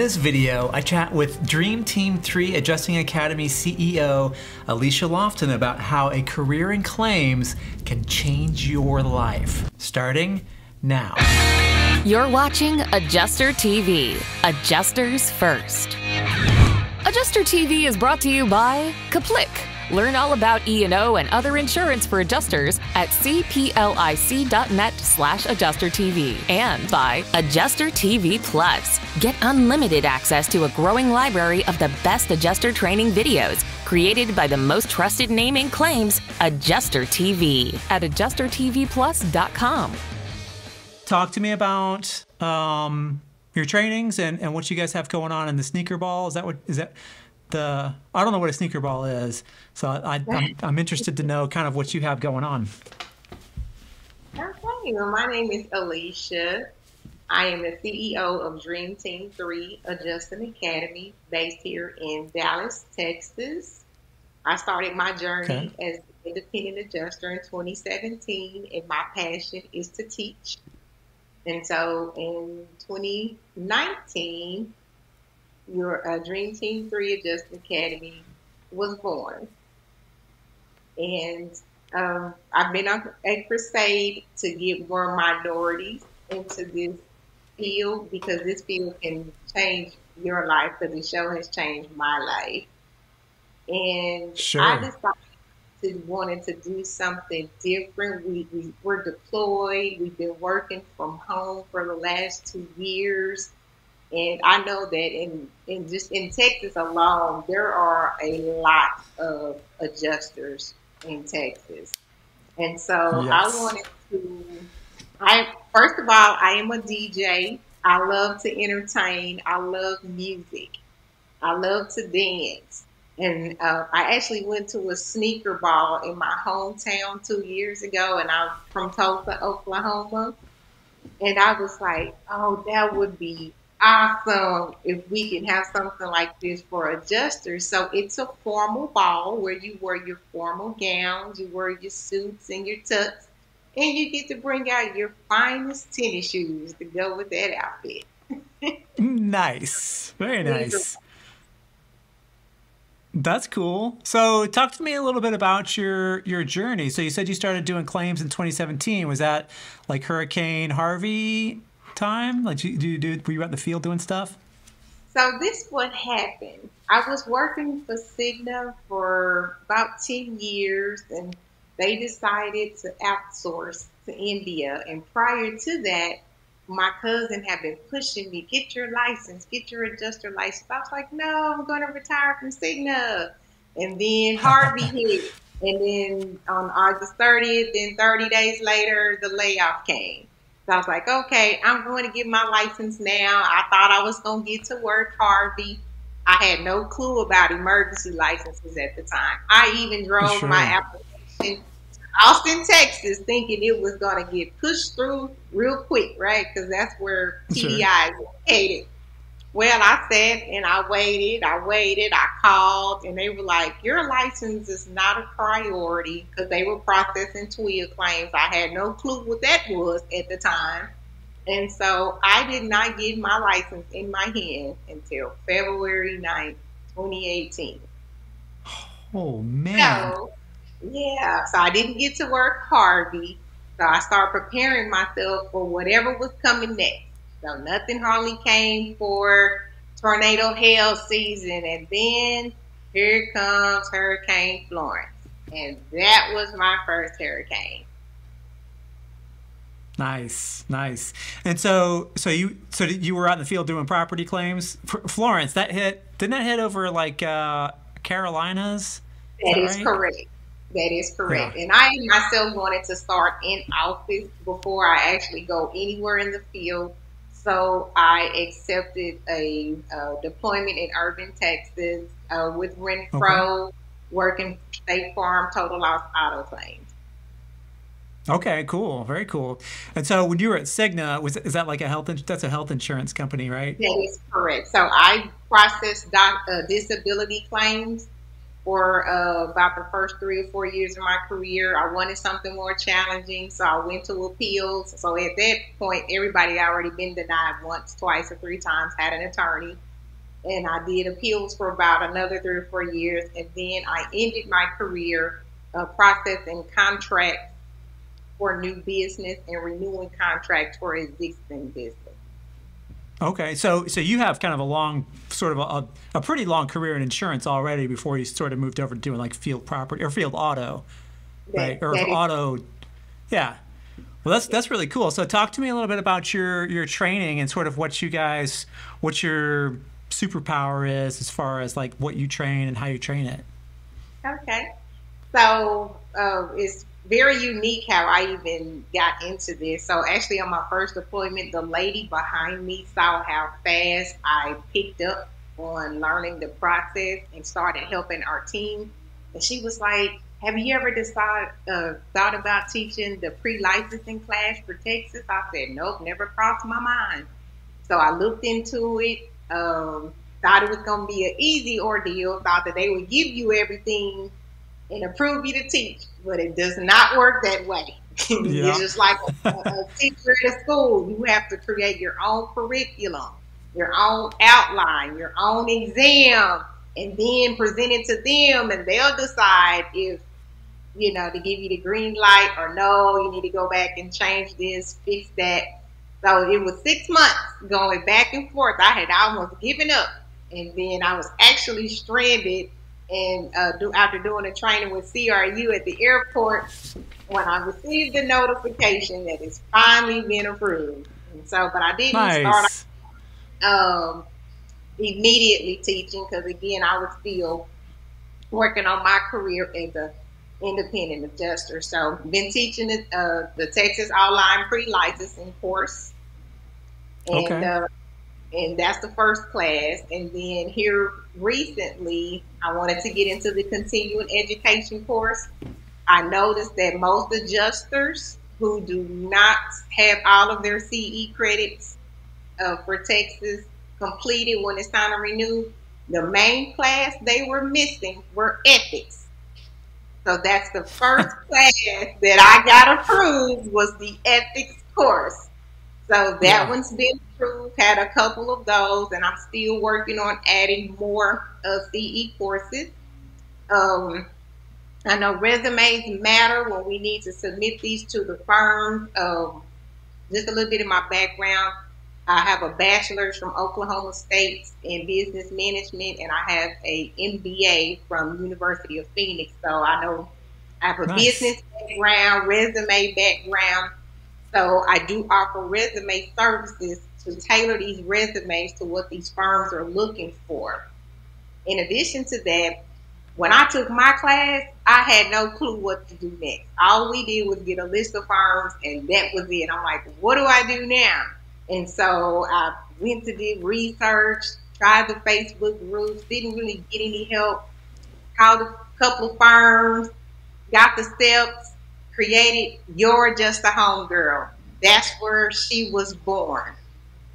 this video, I chat with Dream Team 3 Adjusting Academy CEO Alicia Lofton about how a career in claims can change your life, starting now. You're watching Adjuster TV, adjusters first. Adjuster TV is brought to you by Kaplick. Learn all about E&O and other insurance for adjusters at cplic.net/adjustertv and by Adjuster TV Plus. Get unlimited access to a growing library of the best adjuster training videos created by the most trusted name in claims, Adjuster TV, at AdjusterTVPlus.com. Talk to me about your trainings and what you guys have going on in the sneaker ball. Is that what is that? I don't know what a sneaker ball is, so I'm interested to know kind of what you have going on. Okay, well, my name is Alicia. I am the CEO of Dream Team 3 Adjusting Academy, based here in Dallas, Texas. I started my journey as an independent adjuster in 2017, and my passion is to teach. And so in 2019, your Dream Team 3 Adjusting Academy was born. And I've been on a crusade to get more minorities into this field, because this field can change your life, because the show has changed my life. And sure. I decided to wanted to do something different. We were deployed. We've been working from home for the last 2 years. And I know that in just in Texas alone, there are a lot of adjusters in Texas. And so yes. First of all, I am a DJ. I love to entertain. I love music. I love to dance. And I actually went to a sneaker ball in my hometown 2 years ago, and I'm from Tulsa, Oklahoma. And I was like, oh, that would be awesome if we can have something like this for adjusters. So it's a formal ball where you wear your formal gowns, you wear your suits and your tux, and you get to bring out your finest tennis shoes to go with that outfit. Nice. Very nice. That's cool. So talk to me a little bit about your journey. So you said you started doing claims in 2017. Was that like Hurricane Harvey time? Like, were you out in the field doing stuff? So this what happened. I was working for Cigna for about 10 years, and they decided to outsource to India. And prior to that, my cousin had been pushing me, get your license, get your adjuster license. I was like, no, I'm going to retire from Cigna. And then Harvey hit. And then on August 30th, then 30 days later, the layoff came. I was like, okay, I'm going to get my license now. I thought I was going to get to work Harvey. I had no clue about emergency licenses at the time. I even drove sure. my application to Austin, Texas, thinking it was going to get pushed through real quick, right? Because that's where TDI is located. Well, I sat and I waited, I called, and they were like, your license is not a priority, because they were processing TWIA claims. I had no clue what that was at the time. And so I did not get my license in my hand until February 9th, 2018. Oh, man. So, yeah, so I didn't get to work Harvey. So I started preparing myself for whatever was coming next. So nothing hardly came for tornado hail season. And then here comes Hurricane Florence. And that was my first hurricane. Nice, nice. And so you were out in the field doing property claims. Florence, that hit, didn't that hit over like Carolinas? That is right? Correct. That is correct. Yeah. And I myself wanted to start in office before I actually go anywhere in the field. So I accepted a deployment in urban Texas with Renfro, okay. working State Farm, total loss auto claims. Okay, cool, very cool. And so when you were at Cigna, is that like a health? That's a health insurance company, right? That is correct. So I processed disability claims for about the first 3 or 4 years of my career. I wanted something more challenging, so I went to appeals. So at that point, everybody had already been denied once, twice, or 3 times, had an attorney. and I did appeals for about another 3 or 4 years, and then I ended my career processing contracts for new business and renewing contracts for existing business. Okay, so you have kind of a long, sort of a pretty long career in insurance already before you sort of moved over to doing like field property or field auto, right? Or auto, yeah. Well, that's really cool. So talk to me a little bit about your training and sort of what your superpower is as far as like what you train and how you train it. Okay. So it's very unique how I even got into this. So actually on my first deployment, the lady behind me saw how fast I picked up on learning the process and started helping our team. And she was like, have you ever thought about teaching the pre-licensing class for Texas? I said, nope, never crossed my mind. So I looked into it, thought it was going to be an easy ordeal, thought that they would give you everything and approve you to teach, but it does not work that way. Yeah. It's just like a teacher at a school. You have to create your own curriculum, your own outline, your own exam, and then present it to them, and they'll decide if, you know, to give you the green light or no, you need to go back and change this, fix that. So it was 6 months going back and forth. I had almost given up, and then I was actually stranded. And after doing a training with CRU at the airport, when I received the notification that it's finally been approved. And so, but I didn't start immediately teaching, because again, I was still working on my career as an independent adjuster. So been teaching the Texas online pre-licensing course. And, okay. And that's the first class. And then here recently, I wanted to get into the continuing education course. I noticed that most adjusters who do not have all of their CE credits for Texas completed when it's time to renew, the main class they were missing were ethics. So that's the first class that I got approved, was the ethics course. So that one's been approved, had a couple of those, and I'm still working on adding more CE courses. I know resumes matter when we need to submit these to the firm. Just a little bit of my background. I have a bachelor's from Oklahoma State in business management, and I have a MBA from University of Phoenix. So I know I have a business background, resume background. So I do offer resume services to tailor these resumes to what these firms are looking for. In addition to that, when I took my class, I had no clue what to do next. All we did was get a list of firms, and that was it. I'm like, what do I do now? And so I went to do research, tried the Facebook groups, didn't really get any help, called a couple of firms, got the steps, created Your Adjuster Home Girl. That's where she was born.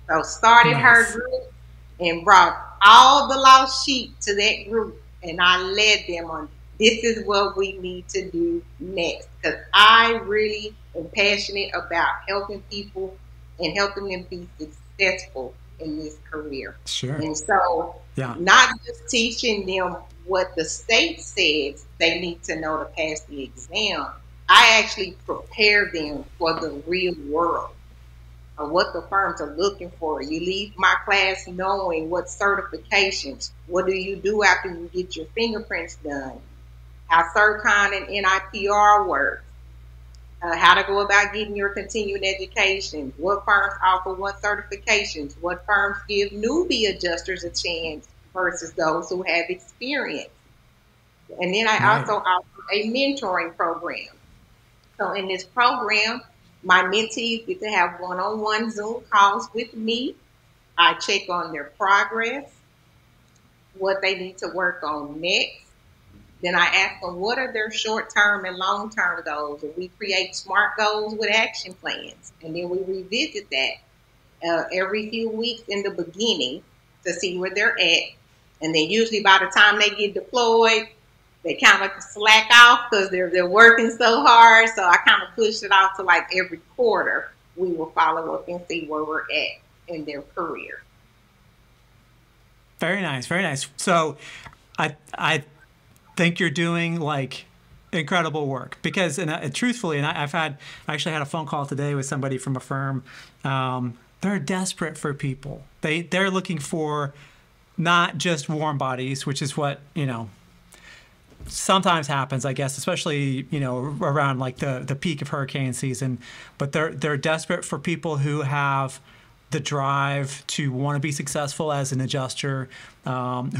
So started her group and brought all the lost sheep to that group, and I led them on, this is what we need to do next, because I really am passionate about helping people and helping them be successful in this career. Sure. And so not just teaching them what the state says they need to know to pass the exam, I actually prepare them for the real world of what the firms are looking for. You leave my class knowing what certifications, what do you do after you get your fingerprints done, how CERCON and NIPR work, how to go about getting your continuing education, what firms offer what certifications, what firms give newbie adjusters a chance versus those who have experience. And then I also offer a mentoring program. So in this program, my mentees get to have one-on-one Zoom calls with me. I check on their progress, what they need to work on next. Then I ask them, what are their short-term and long-term goals? And we create SMART goals with action plans. And then we revisit that every few weeks in the beginning to see where they're at. And then usually by the time they get deployed, they kind of slack off because they're working so hard. So I kind of pushed it off to like every quarter, we will follow up and see where we're at in their career. Very nice, very nice. So I think you're doing like incredible work, because truthfully, and I actually had a phone call today with somebody from a firm. They're desperate for people. They're looking for not just warm bodies, which is what, you know, sometimes happens, I guess, especially, you know, around like the peak of hurricane season. But they're desperate for people who have the drive to want to be successful as an adjuster, who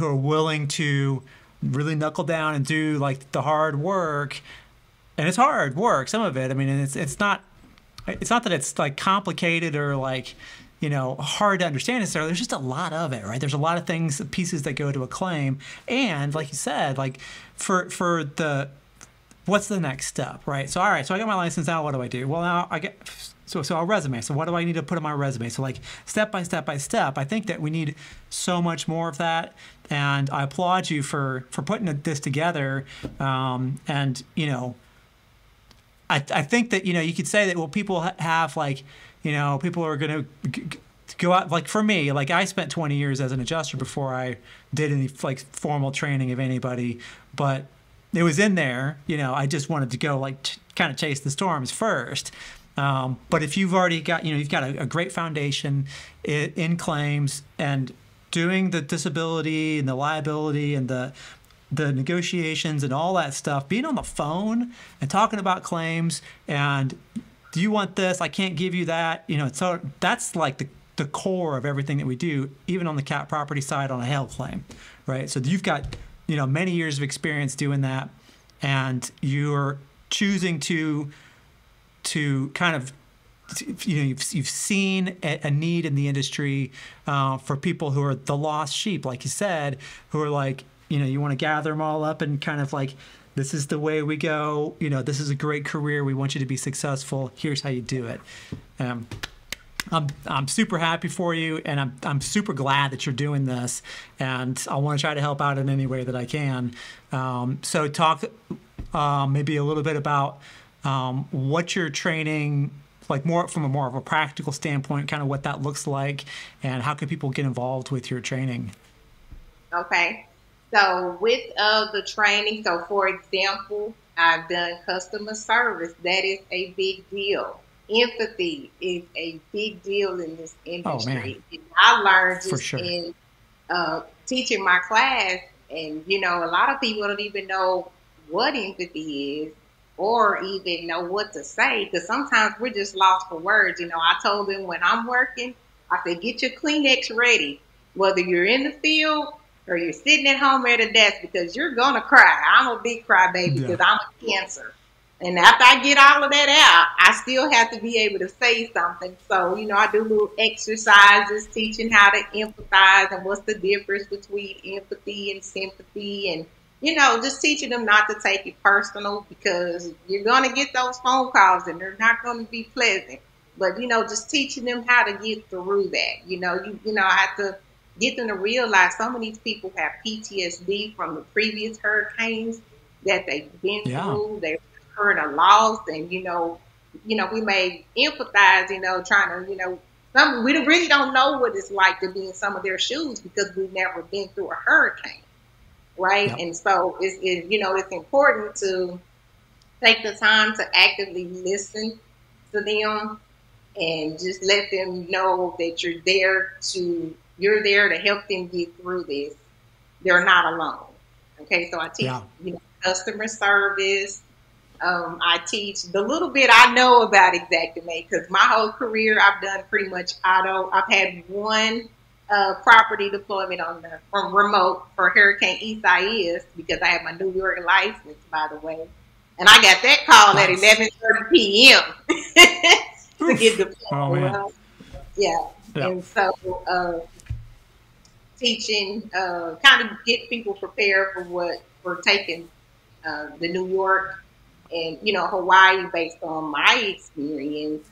are willing to really knuckle down and do like the hard work. And it's hard work, some of it. I mean, and it's not that it's like complicated or like, you know, hard to understand necessarily. There's just a lot of it, right? There's a lot of things, pieces that go to a claim. And like you said, like for the, what's the next step, right? So, all right, so I got my license now. What do I do? Well, now I get, so I'll resume. So what do I need to put on my resume? So like step by step by step, I think that we need so much more of that. And I applaud you for putting this together. And, you know, I think that, you know, you could say that, well, people have like, you know, people are going to go out, like for me, like I spent 20 years as an adjuster before I did any like formal training of anybody, but it was in there, you know, I just wanted to go like kind of chase the storms first. But if you've already got, you know, you've got a great foundation in claims and doing the disability and the liability and the negotiations and all that stuff, being on the phone and talking about claims and do you want this? I can't give you that. You know, so that's like the core of everything that we do, even on the cat property side on a hail claim, right? So you've got, you know, many years of experience doing that, and you're choosing to kind of, you know, you've seen a need in the industry for people who are the lost sheep, like you said, who are like, you know, you want to gather them all up and kind of like, this is the way we go. You know, this is a great career. We want you to be successful. Here's how you do it. I'm super happy for you, and I'm super glad that you're doing this. And I want to try to help out in any way that I can. So talk maybe a little bit about what your training, like more from a more of a practical standpoint, kind of what that looks like, and how can people get involved with your training? Okay. So with the training, so for example, I've done customer service. That is a big deal. Empathy is a big deal in this industry. Oh, I learned just in teaching my class, and you know, a lot of people don't even know what empathy is or even know what to say, because sometimes we're just lost for words. You know, I told them when I'm working, I said, get your Kleenex ready, whether you're in the field or you're sitting at home at a desk, because you're going to cry. I'm a big cry baby because I'm a Cancer. And after I get all of that out, I still have to be able to say something. So, you know, I do little exercises teaching how to empathize and what's the difference between empathy and sympathy. And, you know, just teaching them not to take it personal, because you're going to get those phone calls and they're not going to be pleasant. But, you know, just teaching them how to get through that. You know, you know, I have to get them to realize some of these people have PTSD from the previous hurricanes that they've been through. They've heard a loss, and you know, we may empathize. You know, trying to, you know, we really don't know what it's like to be in some of their shoes, because we've never been through a hurricane, right? Yep. And so it's you know, it's important to take the time to actively listen to them and just let them know that you're there to help them get through this. They're not alone. Okay, so I teach you know, customer service. I teach the little bit I know about Xactimate, because my whole career I've done pretty much auto. I've had one property deployment from remote for Hurricane Isaias, because I have my New York license, by the way, and I got that call at 11:30 p.m. to get deployed. Oh, man. Yeah, and so. Teaching, kind of get people prepared for taking the New York and, you know, Hawaii based on my experience,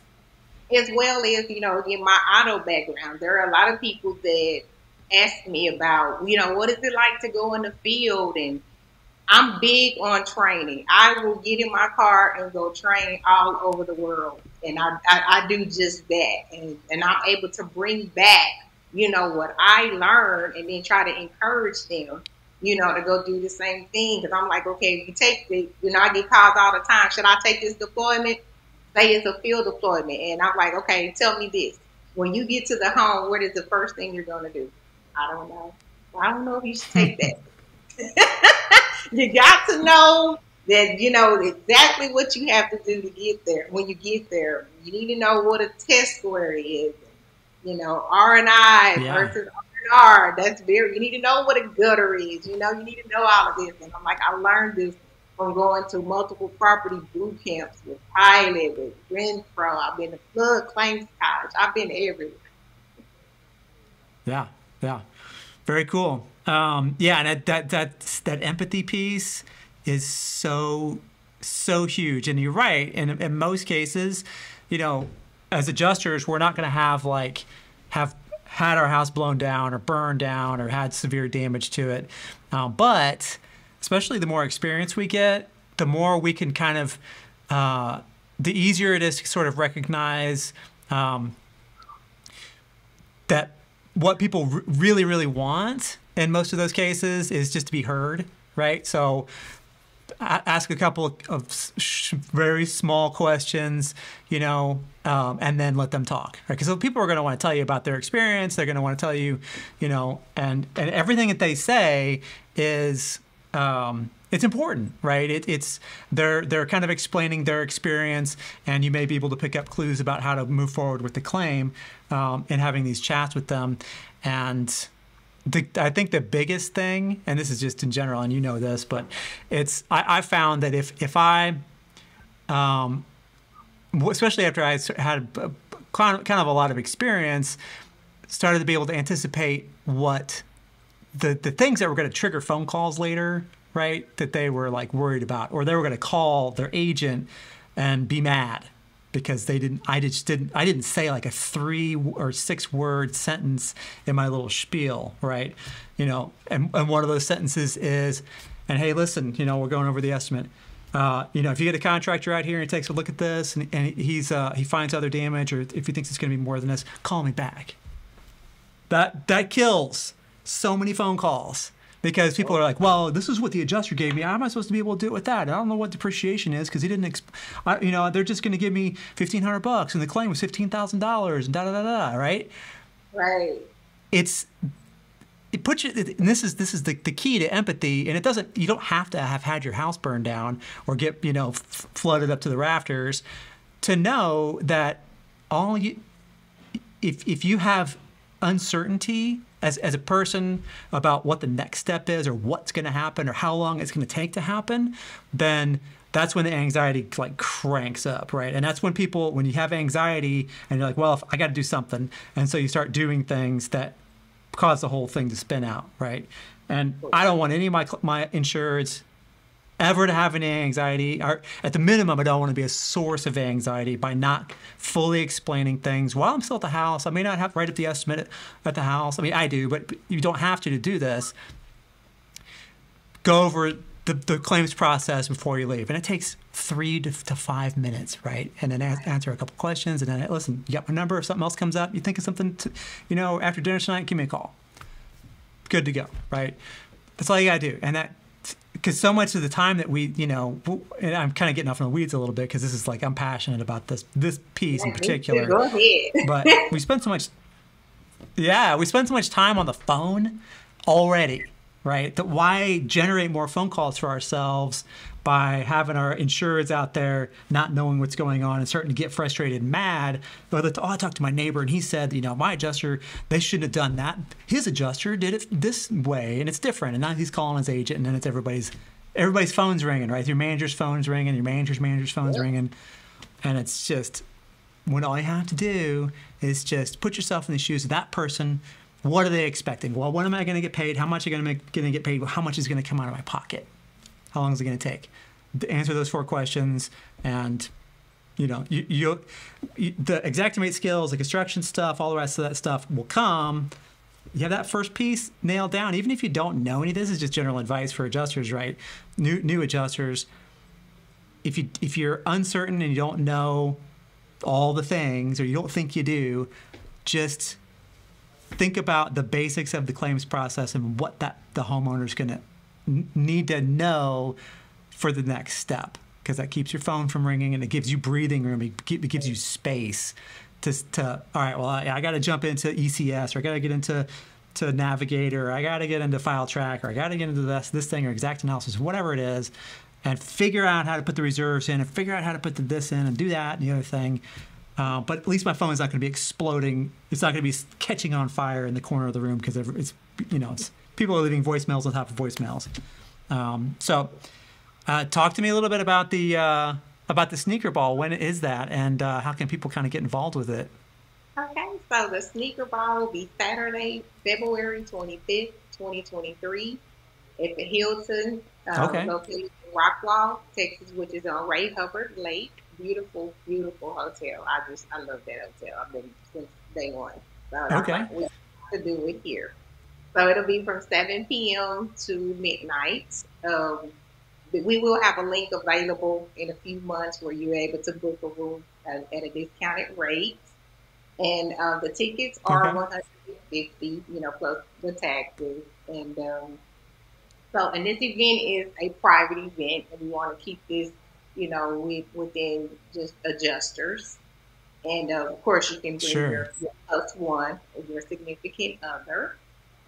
as well as, you know, in my auto background. There are a lot of people that ask me about, you know, what is it like to go in the field? And I'm big on training. I will get in my car and go train all over the world. And I do just that. And I'm able to bring back you know, what I learned and then try to encourage them, you know, to go do the same thing. Because I'm like, okay, you take the, you know, I get calls all the time. Should I take this deployment? Say it's a field deployment. And I'm like, okay, tell me this. When you get to the home, what is the first thing you're going to do? I don't know. I don't know if you should take that. You got to know that, you know, exactly what you have to do to get there. When you get there, you need to know what a test square is. You know, R&I versus R&R. That's very, you need to know what a gutter is. You know, you need to know all of this. And I'm like, I learned this from going to multiple property boot camps with Pilot, with Renfro. I've been to Flood Claims College. I've been everywhere. Yeah, yeah. Very cool. Yeah, and that empathy piece is so huge. And you're right. And in most cases, you know, as adjusters, we're not going to have like had our house blown down or burned down or had severe damage to it. But especially the more experience we get, the more we can kind of the easier it is to sort of recognize that what people really want in most of those cases is just to be heard, right? So ask a couple of very small questions, you know, and then let them talk, right? Because people are going to want to tell you about their experience. They're going to want to tell you, you know, and everything that they say is it's important, right? They're kind of explaining their experience, and you may be able to pick up clues about how to move forward with the claim in having these chats with them. And I think the biggest thing, and this is just in general, and you know this, but it's I found that if I, especially after I had kind of a lot of experience, started to be able to anticipate what the things that were going to trigger phone calls later, right, that they were like worried about, or they were going to call their agent and be mad because they didn't. I didn't say like a 3 or 6 word sentence in my little spiel, right? You know, and one of those sentences is, and hey, listen, you know, we're going over the estimate. You know, if you get a contractor out here and he takes a look at this and he finds other damage, or if he thinks it's going to be more than this, call me back. That kills so many phone calls. Because people are like, well, this is what the adjuster gave me. How am I supposed to be able to do it with that? I don't know what depreciation is because he didn't, you know, they're just going to give me $1,500 and the claim was $15,000 and da-da-da-da, right? Right. It puts you, and this is the key to empathy, and it doesn't, you don't have to have had your house burned down or get, you know, flooded up to the rafters to know that all you, if you have uncertainty as a person about what the next step is or what's going to happen or how long it's going to take to happen, then that's when the anxiety like cranks up, right? And that's when people, when you have anxiety and you're like, well, I got to do something. And so you start doing things that cause the whole thing to spin out, right? And I don't want any of my insureds ever to have any anxiety, or at the minimum, I don't want to be a source of anxiety by not fully explaining things while I'm still at the house. I may not have to write up the estimate at the house. I mean, I do, but you don't have to do this. Go over the claims process before you leave. And it takes 3 to 5 minutes, right? And then answer a couple questions. And then, listen, you got my number. If something else comes up, you think of something, you know, after dinner tonight, give me a call. Good to go, right? That's all you got to do. And that, because so much of the time that we, you know, and I'm kind of getting off in the weeds a little bit because this is like, I'm passionate about this piece in particular. Go ahead. But we spend so much time on the phone already, right? That why generate more phone calls for ourselves by having our insureds out there not knowing what's going on and starting to get frustrated and mad. But, oh, I talked to my neighbor and he said, you know, my adjuster, they shouldn't have done that. His adjuster did it this way and it's different. And now he's calling his agent, and then it's everybody's phone's ringing, right? Your manager's phone's ringing, your manager's phone's ringing. And it's just, when all you have to do is just put yourself in the shoes of that person. What are they expecting? Well, when am I going to get paid? How much are you going to get paid? Well, how much is going to come out of my pocket? How long is it going to take? Answer those 4 questions, and you know, the Xactimate skills, the construction stuff, all the rest of that stuff will come. You have that first piece nailed down, even if you don't know any. This is just general advice for adjusters, right? New adjusters. If you're uncertain and you don't know all the things, or you don't think you do, just think about the basics of the claims process and what the homeowner's going to need to know for the next step, because that keeps your phone from ringing and it gives you breathing room. It gives you space to all right, well, I got to jump into ECS, or I got to get into Navigator, or I got to get into FileTrack, or I got to get into this thing, or exact analysis, whatever it is, and figure out how to put the reserves in and figure out how to put this in and do that and the other thing. But at least my phone is not going to be exploding. It's not going to be catching on fire in the corner of the room, because it's, you know, people are leaving voicemails on top of voicemails. So talk to me a little bit about the sneaker ball. When is that, and how can people kind of get involved with it? Okay, so the sneaker ball will be Saturday, February 25th, 2023, at the Hilton, located in Rockwall, Texas, which is on Ray Hubbard Lake. Beautiful, beautiful hotel. I love that hotel. I've been since day one. So okay. We have to do it here. So it'll be from 7 p.m. to midnight. We will have a link available in a few months where you're able to book a room at a discounted rate. And the tickets are $150, plus the taxes. And so this event is a private event, and we want to keep this, within just adjusters. And of course, you can bring your plus one, your significant other,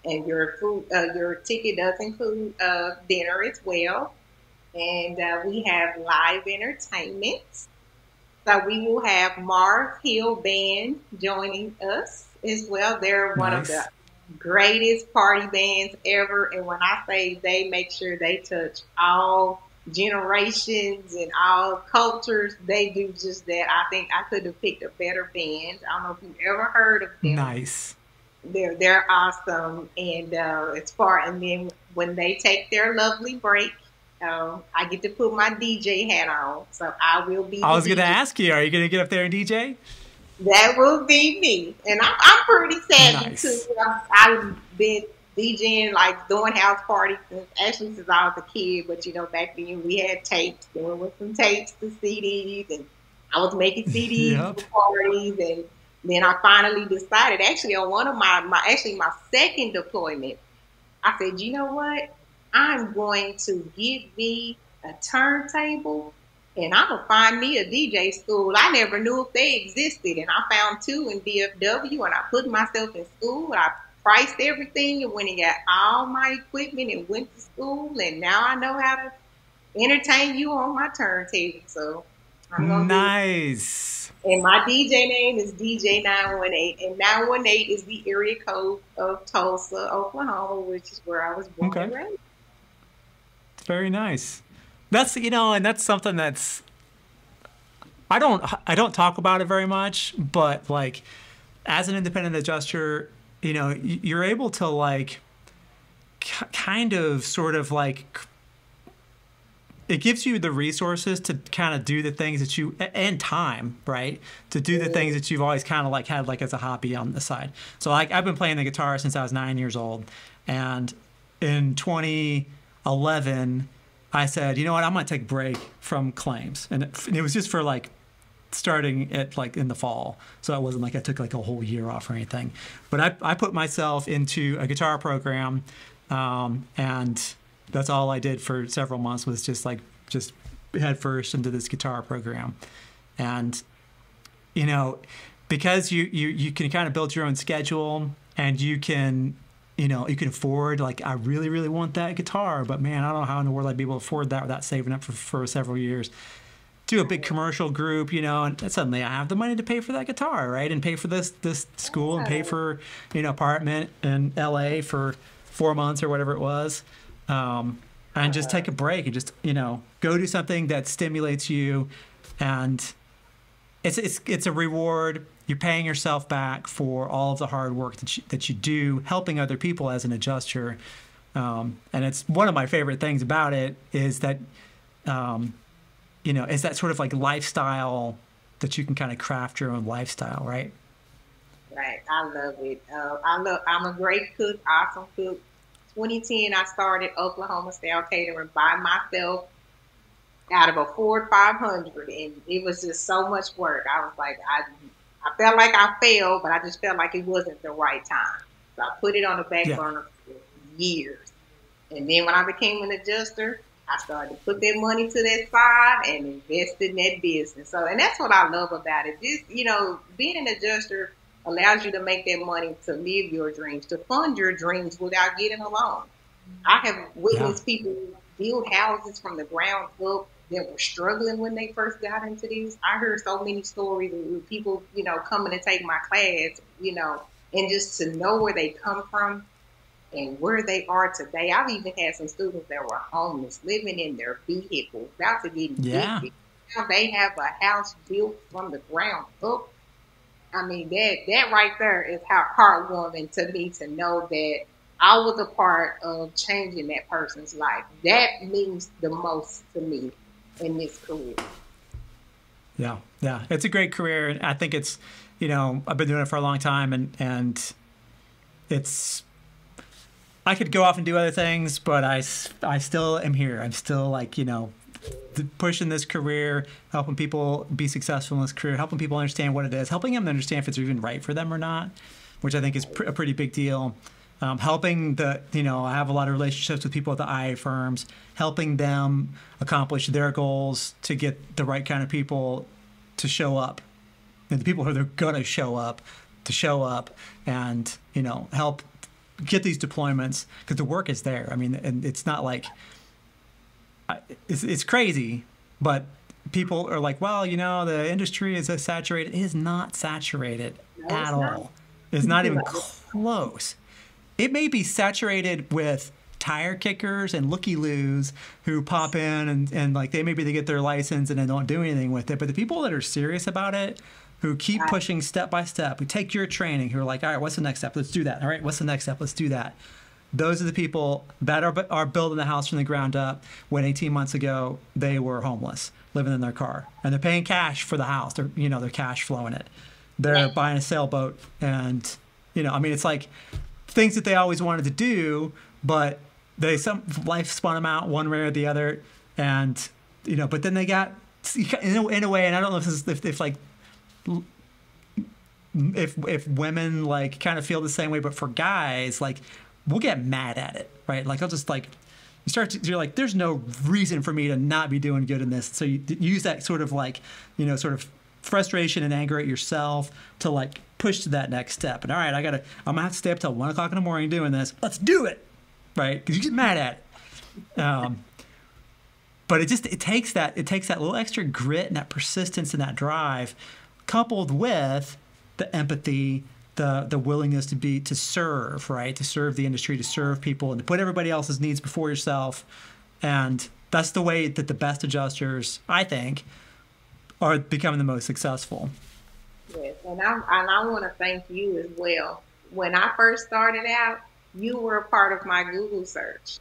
and your food. Your ticket does include dinner as well. And we have live entertainment. So we will have Mark Hill Band joining us as well. They're one of the greatest party bands ever. And when I say they make sure they touch all generations and all cultures, they do just that. I think I could have picked a better band. I don't know if you've ever heard of them. Nice. They're awesome. And and then when they take their lovely break, I get to put my DJ hat on, so I will be. I was going to ask you, are you going to get up there and DJ? That will be me, and I'm pretty savvy too. I've been DJing, like doing house parties since I was a kid. But back then we had tapes. There was some tapes to CDs, and I was making CDs for parties. And then I finally decided, actually, on one of my second deployment, I said, you know what? I'm going to get me a turntable, and I'm going to find me a DJ school. I never knew if they existed, and I found two in DFW, and I put myself in school. I priced everything and went and got all my equipment and went to school, and now I know how to entertain you on my turntable. So I'm going to and my DJ name is DJ 918, and 918 is the area code of Tulsa, Oklahoma, which is where I was born and raised. Very nice. That's, and that's something that's, I don't talk about it very much, but like as an independent adjuster, you're able to like kind of sort of like, it gives you the resources to kind of do the things that you, and time, right? To do the things that you've always kind of like had like as a hobby on the side. So like I've been playing the guitar since I was 9 years old, and in 2011, I said, you know what, I'm going to take a break from claims. And it was just for like starting at like in the fall. So it wasn't like I took like a whole year off or anything. But I put myself into a guitar program, and that's all I did for several months was just head first into this guitar program. And, because you can kind of build your own schedule, and you can, you can afford, like, I really, really want that guitar, but man, I don't know how in the world I'd be able to afford that without saving up for several years. Do a big commercial group, and suddenly I have the money to pay for that guitar, right? And pay for this school and pay for, apartment in LA for 4 months or whatever it was. And just take a break and just, go do something that stimulates you. And it's a reward. You're paying yourself back for all of the hard work that you do, helping other people as an adjuster. And it's one of my favorite things about it is that, it's that sort of like lifestyle that you can kind of craft your own lifestyle, right? Right. I love it. I'm a great cook, awesome cook. 2010, I started Oklahoma style catering by myself, out of a Ford 500, and it was just so much work. I was like, I felt like I failed, but I just felt like it wasn't the right time. So I put it on the back burner for years. And then when I became an adjuster, I started to put that money to that side and invest in that business. So, and that's what I love about it. Just, you know, being an adjuster allows you to make that money to live your dreams, to fund your dreams without getting a loan. I have witnessed people build houses from the ground up that were struggling when they first got into these. I heard so many stories of people, you know, coming to take my class, you know, and just to know where they come from and where they are today. I've even had some students that were homeless, living in their vehicles, about to get evicted. Now they have a house built from the ground up. I mean, that right there is how heartwarming to me, to know that I was a part of changing that person's life. That means the most to me in this career. Yeah, yeah. It's a great career. I think it's, you know, I've been doing it for a long time, and it's, I could go off and do other things, but I still am here. I'm still, like, you know, pushing this career, helping people be successful in this career, helping people understand what it is, helping them understand if it's even right for them or not, which I think is a pretty big deal. Helping the, you know, I have a lot of relationships with people at the IA firms, helping them accomplish their goals to get the right kind of people to show up, and the people who are going to show up and, you know, help get these deployments, because the work is there. I mean, and it's not like, it's crazy, but people are like, well, you know, the industry is saturated. It is not saturated at all. It's not even close. It may be saturated with tire kickers and looky-loos who pop in and like maybe they get their license and they don't do anything with it. But the people that are serious about it, who keep pushing step by step, who take your training, who are like, all right, what's the next step? Let's do that. All right, what's the next step? Let's do that. Those are the people that are building the house from the ground up, when 18 months ago they were homeless, living in their car, and they're paying cash for the house. They're, you know, they're cash flowing it. They're buying a sailboat, and, you know, I mean, it's like things that they always wanted to do, but they, some life spun them out one way or the other, and, you know, but then they got, in a way, and I don't know if this is, if like, if women like kind of feel the same way, but for guys, like, we'll get mad at it, right? Like, I'll just like, you start to, you're like, there's no reason for me to not be doing good in this. So you use that sort of like, you know, sort of frustration and anger at yourself to like push to that next step. And all right, I'm gonna have to stay up till 1 o'clock in the morning doing this. Let's do it, right? Because you get mad at it. But it just, it takes that little extra grit and that persistence and that drive, coupled with the empathy, the willingness to serve, right? To serve the industry, to serve people, and to put everybody else's needs before yourself. And that's the way that the best adjusters, I think, are becoming the most successful. Yes, and I want to thank you as well. When I first started out, you were a part of my Google search,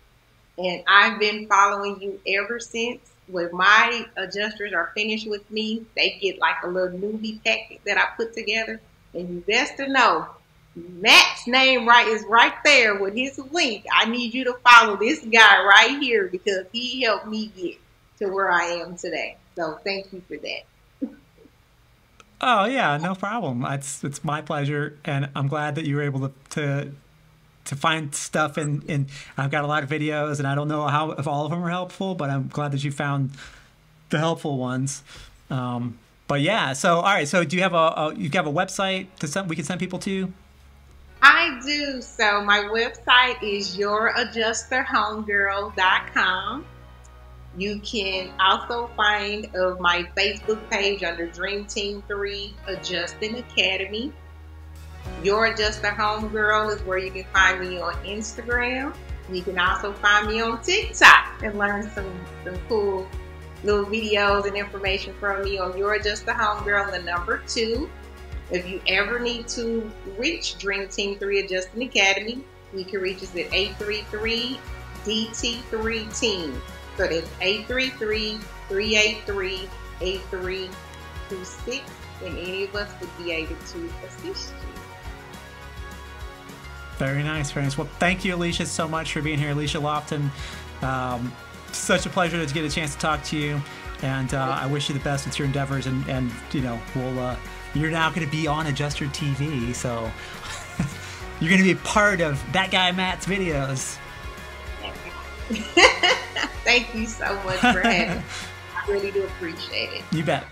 and I've been following you ever since. When my adjusters are finished with me, they get like a little newbie packet that I put together. And you best to know, Matt's name is right there with his link. I need you to follow this guy right here, because he helped me get to where I am today. So thank you for that. Oh, yeah, no problem. It's my pleasure. And I'm glad that you were able to find stuff, and I've got a lot of videos, and I don't know how, if all of them are helpful, but I'm glad that you found the helpful ones. But yeah, so all right, so do you have a website that we can send people to? I do. So my website is youradjusterhomegirl.com. You can also find my Facebook page under Dream Team 3 Adjusting Academy. Your Adjuster Homegirl is where you can find me on Instagram. You can also find me on TikTok and learn some cool little videos and information from me on Your Adjuster Homegirl, the number 2. If you ever need to reach Dream Team 3 Adjusting Academy, you can reach us at 833-DT3-TEAM. So that's 833-383-8326, and any of us would be able to assist you. Very nice, very nice. Well, thank you, Alicia, so much for being here. Alicia Lofton, such a pleasure to get a chance to talk to you, and I wish you the best with your endeavors, and you know, you're now going to be on Adjuster TV, so You're going to be part of that guy Matt's videos. Thank you so much for having me. I really do appreciate it. You bet.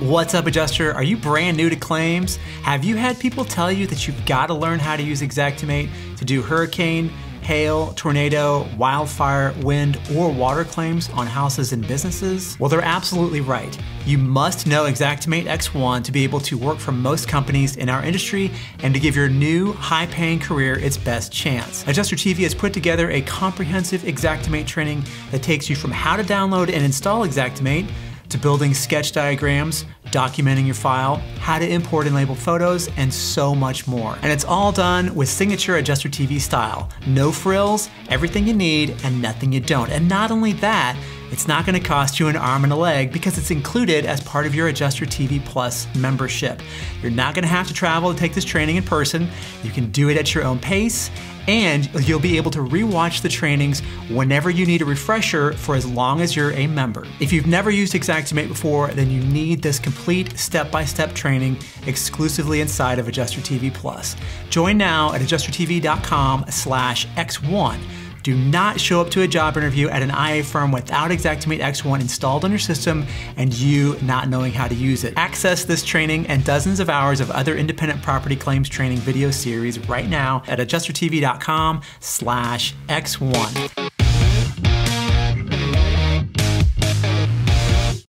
What's up, Adjuster? Are you brand new to claims? Have you had people tell you that you've got to learn how to use Xactimate to do hurricane, hail, tornado, wildfire, wind, or water claims on houses and businesses? Well, they're absolutely right. You must know Xactimate X1 to be able to work for most companies in our industry and to give your new, high-paying career its best chance. Adjuster TV has put together a comprehensive Xactimate training that takes you from how to download and install Xactimate to building sketch diagrams, documenting your file, how to import and label photos, and so much more. And it's all done with signature Adjuster TV style. No frills, everything you need, and nothing you don't. And not only that, it's not going to cost you an arm and a leg because it's included as part of your Adjuster TV Plus membership. You're not going to have to travel to take this training in person. You can do it at your own pace, and you'll be able to rewatch the trainings whenever you need a refresher for as long as you're a member. If you've never used Xactimate before, then you need this complete step-by-step training exclusively inside of Adjuster TV Plus. Join now at adjustertv.com/X1. Do not show up to a job interview at an IA firm without Xactimate X1 installed on your system and you not knowing how to use it. Access this training and dozens of hours of other independent property claims training video series right now at adjustertv.com/X1.